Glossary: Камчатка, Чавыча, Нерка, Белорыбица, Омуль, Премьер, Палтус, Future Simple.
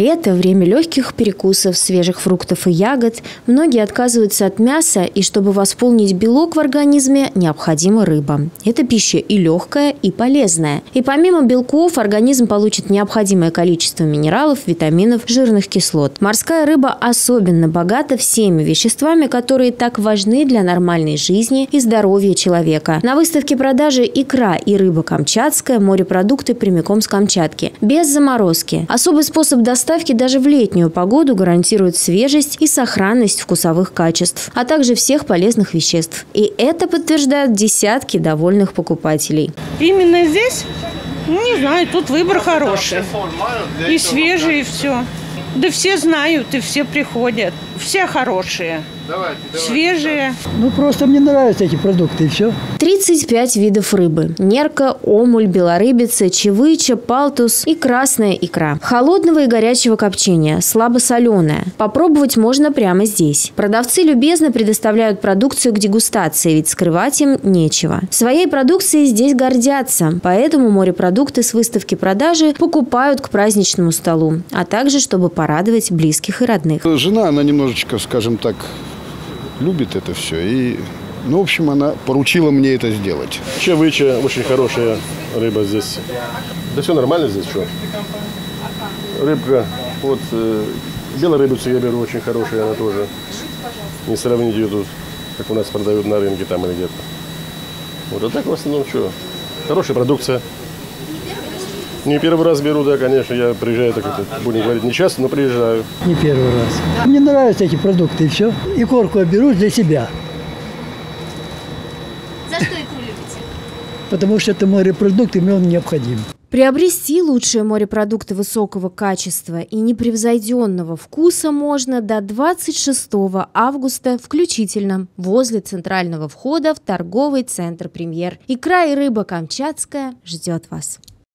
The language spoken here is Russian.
Лето – время легких перекусов, свежих фруктов и ягод. Многие отказываются от мяса, и чтобы восполнить белок в организме, необходима рыба. Это пища и легкая, и полезная. И помимо белков, организм получит необходимое количество минералов, витаминов, жирных кислот. Морская рыба особенно богата всеми веществами, которые так важны для нормальной жизни и здоровья человека. На выставке продажи икра и рыба камчатская, морепродукты прямиком с Камчатки, без заморозки. Особый способ доставки даже в летнюю погоду гарантирует свежесть и сохранность вкусовых качеств, а также всех полезных веществ. И это подтверждают десятки довольных покупателей. Именно здесь, не знаю, тут выбор хороший. И свежие, и все. Да все знают, и все приходят. Все хорошие. Свежие. Ну, просто мне нравятся эти продукты, и все. 35 видов рыбы. Нерка, омуль, белорыбица, чавыча, палтус и красная икра. Холодного и горячего копчения, слабосоленая. Попробовать можно прямо здесь. Продавцы любезно предоставляют продукцию к дегустации, ведь скрывать им нечего. Своей продукцией здесь гордятся, поэтому морепродукты с выставки продажи покупают к праздничному столу, а также, чтобы порадовать близких и родных. Жена, она немножечко, скажем так, любит это все. И, ну, в общем, она поручила мне это сделать. Чавыча, очень хорошая рыба здесь. Да все нормально здесь, что? Рыбка, вот, белорыбицу я беру, очень хорошая она тоже. Не сравнить ее тут, как у нас продают на рынке там или где-то. Вот, а так в основном что? Хорошая продукция. Не первый раз беру, да, конечно, я приезжаю, так это, будем говорить, не часто, но приезжаю. Не первый раз. Мне нравятся эти продукты, и все. Икорку я беру для себя. За что икру любите? Потому что это морепродукт, и мне он необходим. Приобрести лучшие морепродукты высокого качества и непревзойденного вкуса можно до 26 августа включительно возле центрального входа в торговый центр «Премьер». Икра и рыба камчатская ждет вас.